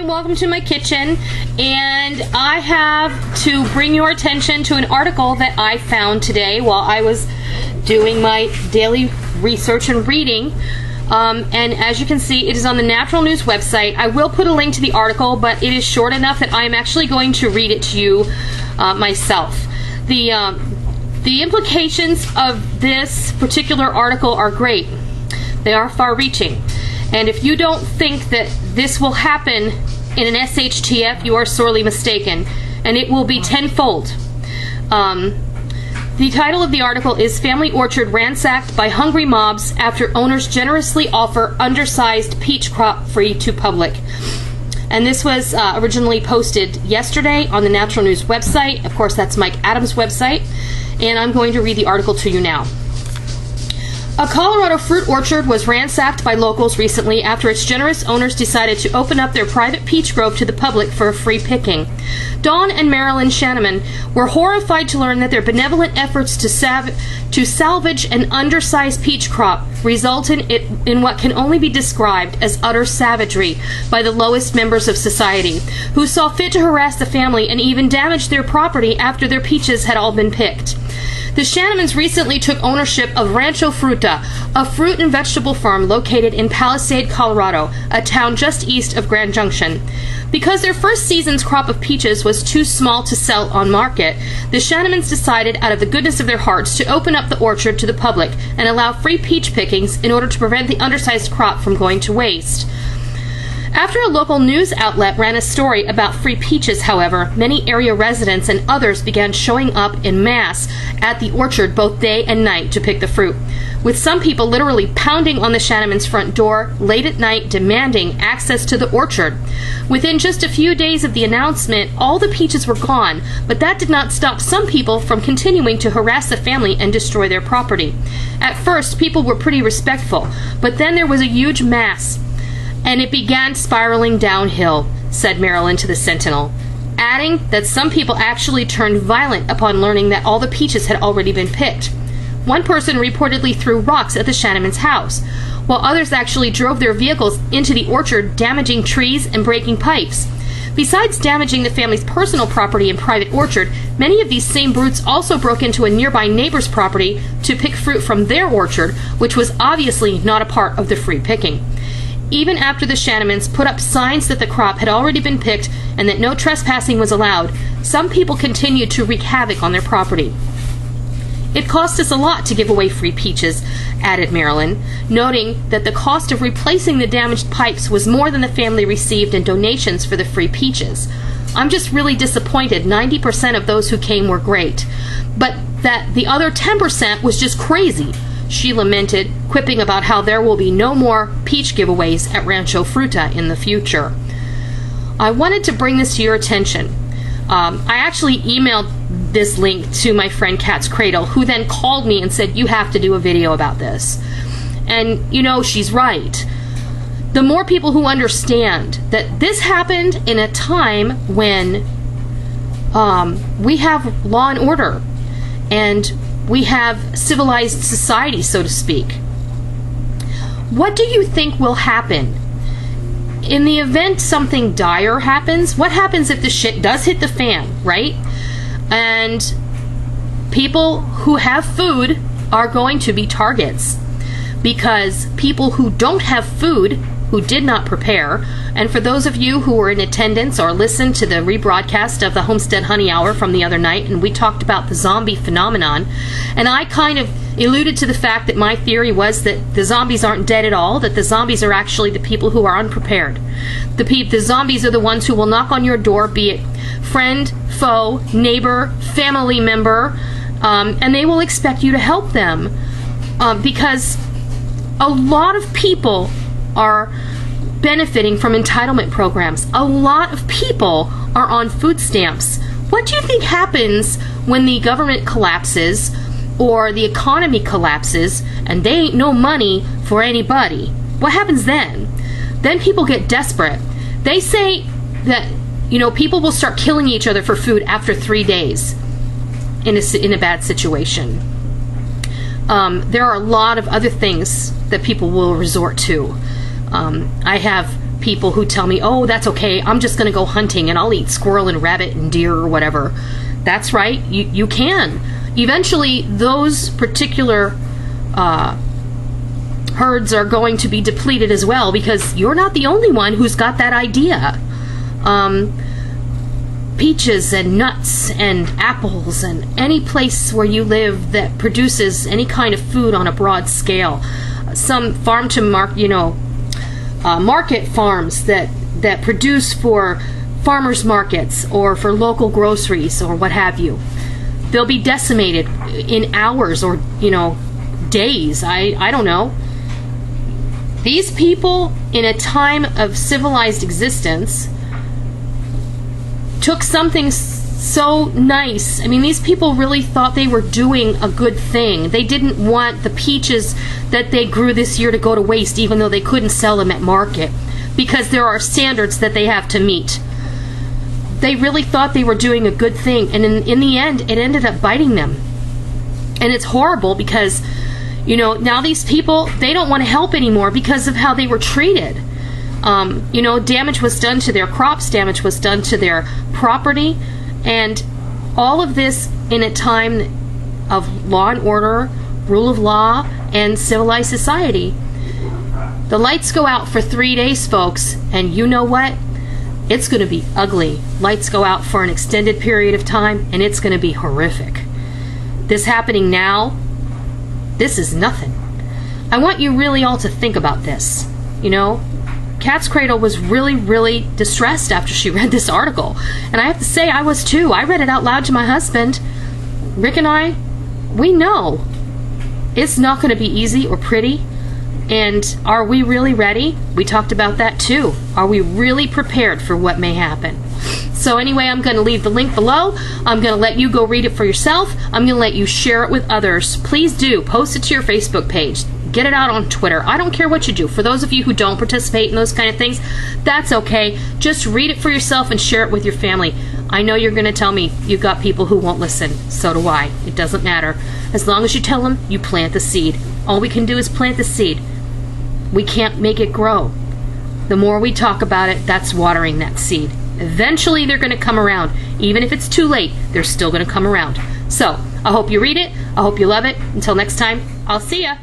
and welcome to my kitchen, and I have to bring your attention to an article that I found today while I was doing my daily research and reading, and as you can see, it is on the Natural News website. I will put a link to the article, but it is short enough that I am actually going to read it to you myself. The implications of this particular article are great. They are far-reaching. And if you don't think that this will happen in an SHTF, you are sorely mistaken, and it will be tenfold. The title of the article is Family Orchard Ransacked by Hungry Mobs After Owners Generously Offer Undersized Peach Crop Free to Public. And this was originally posted yesterday on the Natural News website. Of course, that's Mike Adams' website. And I'm going to read the article to you now. A Colorado fruit orchard was ransacked by locals recently after its generous owners decided to open up their private peach grove to the public for a free picking. Dawn and Marilyn Shanaman were horrified to learn that their benevolent efforts to salvage an undersized peach crop resulted in what can only be described as utter savagery by the lowest members of society, who saw fit to harass the family and even damage their property after their peaches had all been picked. The Shanamans recently took ownership of Rancho Fruta, a fruit and vegetable farm located in Palisade, Colorado, a town just east of Grand Junction. Because their first season's crop of peaches was too small to sell on market, the Shanamans decided out of the goodness of their hearts to open up the orchard to the public and allow free peach pickings in order to prevent the undersized crop from going to waste. After a local news outlet ran a story about free peaches, however, many area residents and others began showing up in mass at the orchard both day and night to pick the fruit, with some people literally pounding on the Shanamans' front door late at night demanding access to the orchard. Within just a few days of the announcement, all the peaches were gone, but that did not stop some people from continuing to harass the family and destroy their property. At first, people were pretty respectful, but then there was a huge mass, and it began spiraling downhill, said Marilyn to the Sentinel, adding that some people actually turned violent upon learning that all the peaches had already been picked. One person reportedly threw rocks at the Shanaman's house, while others actually drove their vehicles into the orchard, damaging trees and breaking pipes. Besides damaging the family's personal property and private orchard, many of these same brutes also broke into a nearby neighbor's property to pick fruit from their orchard, which was obviously not a part of the free picking. Even after the Shanamans put up signs that the crop had already been picked and that no trespassing was allowed, some people continued to wreak havoc on their property. It cost us a lot to give away free peaches, added Marilyn, noting that the cost of replacing the damaged pipes was more than the family received in donations for the free peaches. I'm just really disappointed 90% of those who came were great, but that the other 10% was just crazy, she lamented, quipping about how there will be no more peach giveaways at Rancho Fruta in the future. I wanted to bring this to your attention. I actually emailed this link to my friend Cat's Cradle, who then called me and said, you have to do a video about this. And you know, she's right. The more people who understand that this happened in a time when we have law and order, and we have civilized society, so to speak. What do you think will happen? In the event something dire happens, what happens if the shit does hit the fan, right? And people who have food are going to be targets, because people who don't have food, who did not prepare, and for those of you who were in attendance or listened to the rebroadcast of the Homestead Honey Hour from the other night, and we talked about the zombie phenomenon, and I kind of alluded to the fact that my theory was that the zombies aren't dead at all, that the zombies are actually the people who are unprepared. The zombies are the ones who will knock on your door, be it friend, foe, neighbor, family member, and they will expect you to help them, because a lot of people are benefiting from entitlement programs. A lot of people are on food stamps. What do you think happens when the government collapses or the economy collapses and they ain't no money for anybody? What happens then? Then people get desperate. They say that, you know, people will start killing each other for food after 3 days in a bad situation. There are a lot of other things that people will resort to. I have people who tell me, oh, that's okay, I'm just gonna go hunting and I'll eat squirrel and rabbit and deer or whatever. That's right, you can. Eventually those particular herds are going to be depleted as well, because you're not the only one who's got that idea. Peaches and nuts and apples and any place where you live that produces any kind of food on a broad scale. Some farm to market, market farms that produce for farmers markets or for local groceries or what have you. They'll be decimated in hours or, days. I don't know. These people, in a time of civilized existence, took something so nice. I mean, these people really thought they were doing a good thing. They didn't want the peaches that they grew this year to go to waste, even though they couldn't sell them at market, because there are standards that they have to meet. They really thought they were doing a good thing, and in the end, it ended up biting them. And it's horrible because, now these people, they don't want to help anymore because of how they were treated. Damage was done to their crops, damage was done to their property, and all of this in a time of law and order, rule of law, and civilized society. The lights go out for 3 days, folks, and you know what? It's going to be ugly. Lights go out for an extended period of time, and it's going to be horrific. This happening now, this is nothing. I want you really all to think about this, Cat's Cradle was really, really distressed after she read this article. And I have to say, I was too. I read it out loud to my husband. Rick and I, we know it's not going to be easy or pretty. And are we really ready? We talked about that too. Are we really prepared for what may happen? So anyway, I'm going to leave the link below. I'm going to let you go read it for yourself. I'm going to let you share it with others. Please do. Post it to your Facebook page. Get it out on Twitter. I don't care what you do. For those of you who don't participate in those kind of things, that's okay. Just read it for yourself and share it with your family. I know you're going to tell me you've got people who won't listen. So do I. It doesn't matter. As long as you tell them, you plant the seed. All we can do is plant the seed. We can't make it grow. The more we talk about it, that's watering that seed. Eventually, they're going to come around. Even if it's too late, they're still going to come around. So I hope you read it. I hope you love it. Until next time, I'll see ya.